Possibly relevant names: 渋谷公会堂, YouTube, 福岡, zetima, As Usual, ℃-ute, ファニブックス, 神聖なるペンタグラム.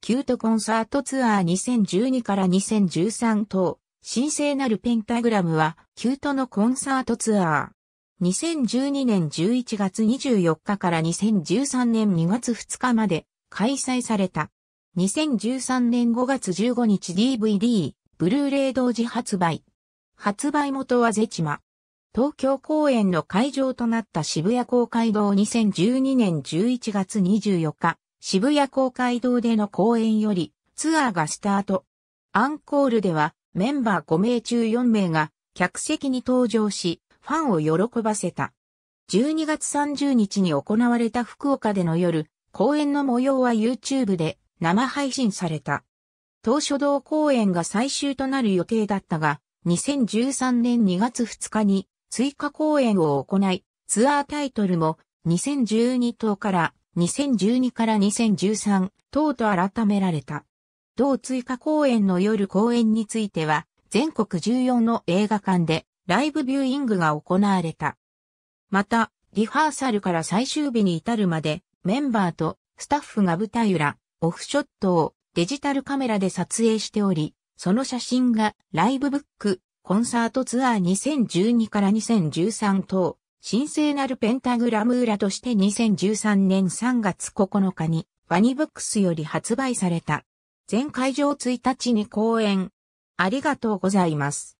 キュートコンサートツアー2012から2013等、神聖なるペンタグラムは、キュートのコンサートツアー。2012年11月24日から2013年2月2日まで開催された。2013年5月15日 DVD、ブルーレイ同時発売。発売元はzetima。東京公演の会場となった渋谷公会堂2012年11月24日、渋谷公会堂での公演よりツアーがスタート。アンコールではメンバー5名中4名が客席に登場し、ファンを喜ばせた。12月30日に行われた福岡での夜、公演の模様は YouTube で生配信された。当初同公演が最終となる予定だったが、2013年2月2日に追加公演を行い、ツアータイトルも2012等から2012から2013等と改められた。同追加公演の夜公演については、全国14の映画館でライブビューイングが行われた。また、リハーサルから最終日に至るまで、メンバーとスタッフが舞台裏、オフショットをデジタルカメラで撮影しており、その写真がライブブック、コンサートツアー2012から2013等、神聖なるペンタグラム裏として2013年3月9日にファニブックスより発売された。全会場1日に公演。ありがとうございます。